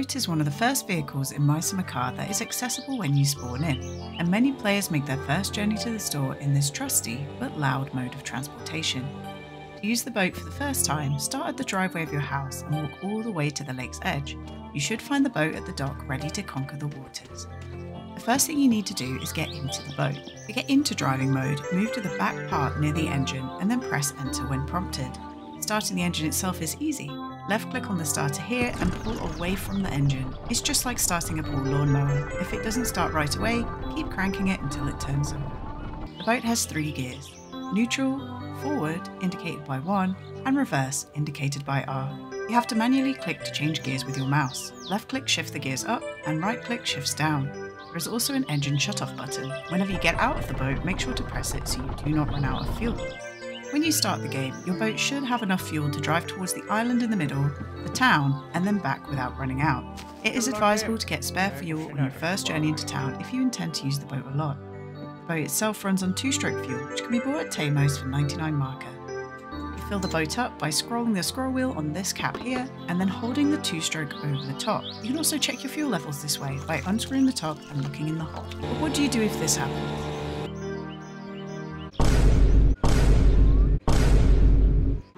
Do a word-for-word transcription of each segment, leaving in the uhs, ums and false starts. boat is one of the first vehicles in My Summer Car that is accessible when you spawn in, and many players make their first journey to the store in this trusty but loud mode of transportation. To use the boat for the first time, start at the driveway of your house and walk all the way to the lake's edge. You should find the boat at the dock ready to conquer the waters. The first thing you need to do is get into the boat. To get into driving mode, move to the back part near the engine and then press enter when prompted. Starting the engine itself is easy. Left click on the starter here and pull away from the engine. It's just like starting a pool lawnmower. If it doesn't start right away, keep cranking it until it turns on. The boat has three gears: neutral, forward, indicated by one, and reverse, indicated by R. You have to manually click to change gears with your mouse. Left click shifts the gears up, and right click shifts down. There is also an engine shut-off button. Whenever you get out of the boat, make sure to press it so you do not run out of fuel. When you start the game, your boat should have enough fuel to drive towards the island in the middle, the town, and then back without running out. It is advisable to get spare fuel on your first journey into town if you intend to use the boat a lot. The boat itself runs on two-stroke fuel, which can be bought at Tamos for ninety-nine marker. You fill the boat up by scrolling the scroll wheel on this cap here, and then holding the two-stroke over the top. You can also check your fuel levels this way by unscrewing the top and looking in the hole. But what do you do if this happens?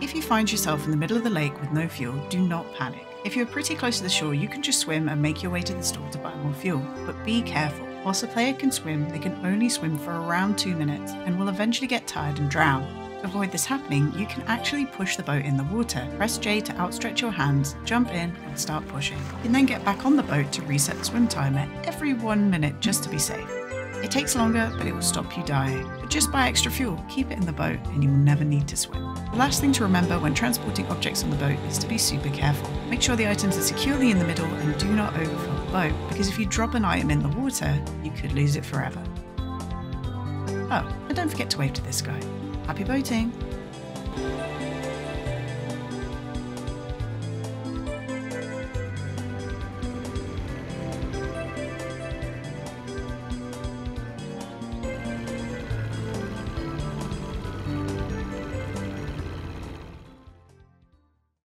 If you find yourself in the middle of the lake with no fuel, do not panic. If you're pretty close to the shore, you can just swim and make your way to the store to buy more fuel, but be careful. Whilst a player can swim, they can only swim for around two minutes and will eventually get tired and drown. To avoid this happening, you can actually push the boat in the water. Press J to outstretch your hands, jump in and start pushing. You can then get back on the boat to reset the swim timer every one minute just to be safe. It takes longer, but it will stop you dying. But just buy extra fuel, keep it in the boat, and you will never need to swim. The last thing to remember when transporting objects on the boat is to be super careful. Make sure the items are securely in the middle and do not overfill the boat, because if you drop an item in the water, you could lose it forever. Oh, and don't forget to wave to this guy. Happy boating!